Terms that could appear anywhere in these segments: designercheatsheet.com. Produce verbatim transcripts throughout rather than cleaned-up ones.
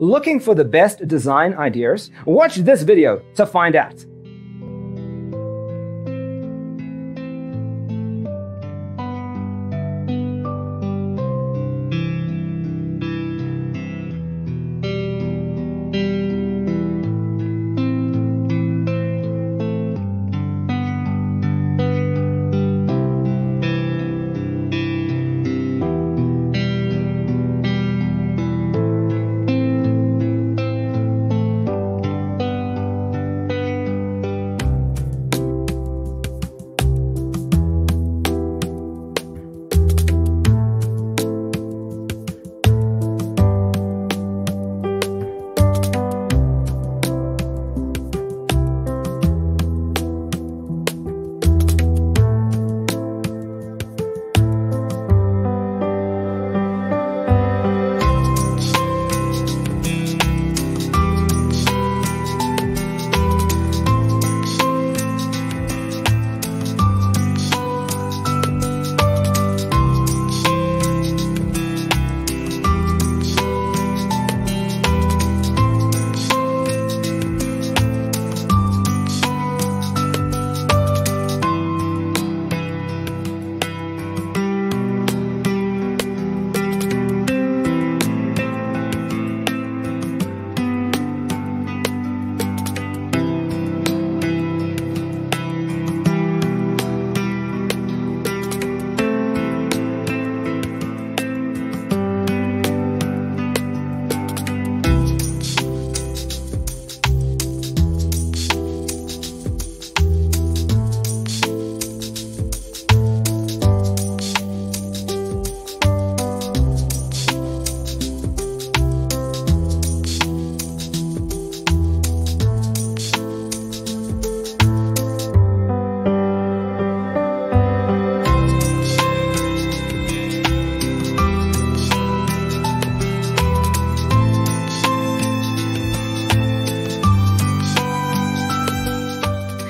looking for the best design ideas? Watch this video to find out.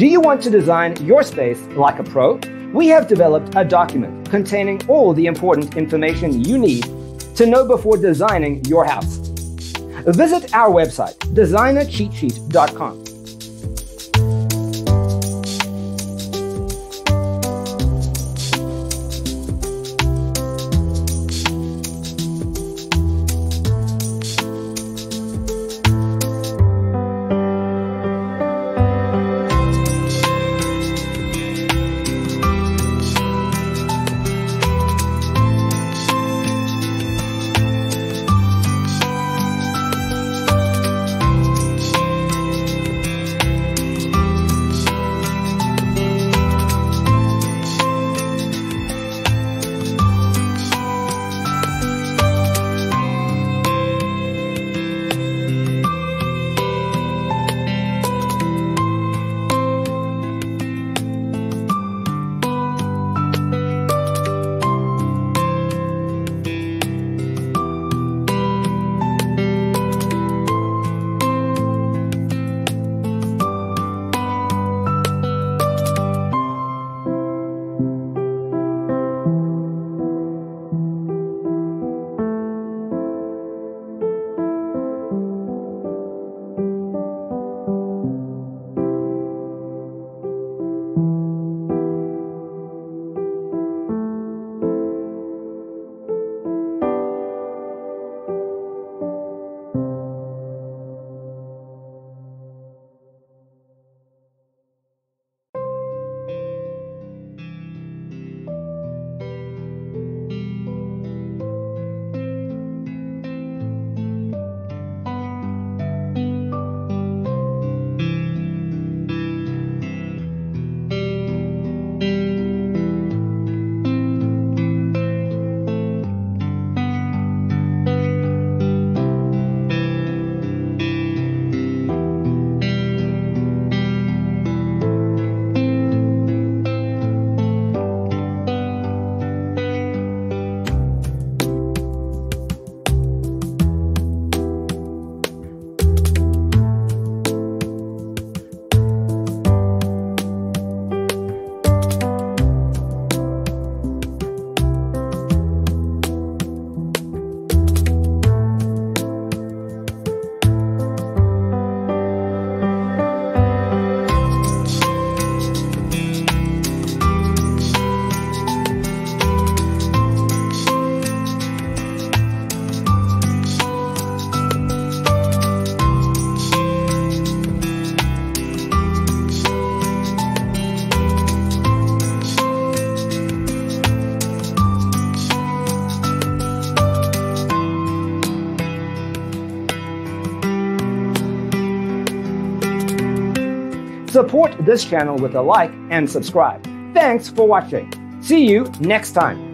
Do you want to design your space like a pro? We have developed a document containing all the important information you need to know before designing your house. Visit our website, designer cheat sheet dot com. Support this channel with a like and subscribe. Thanks for watching. See you next time.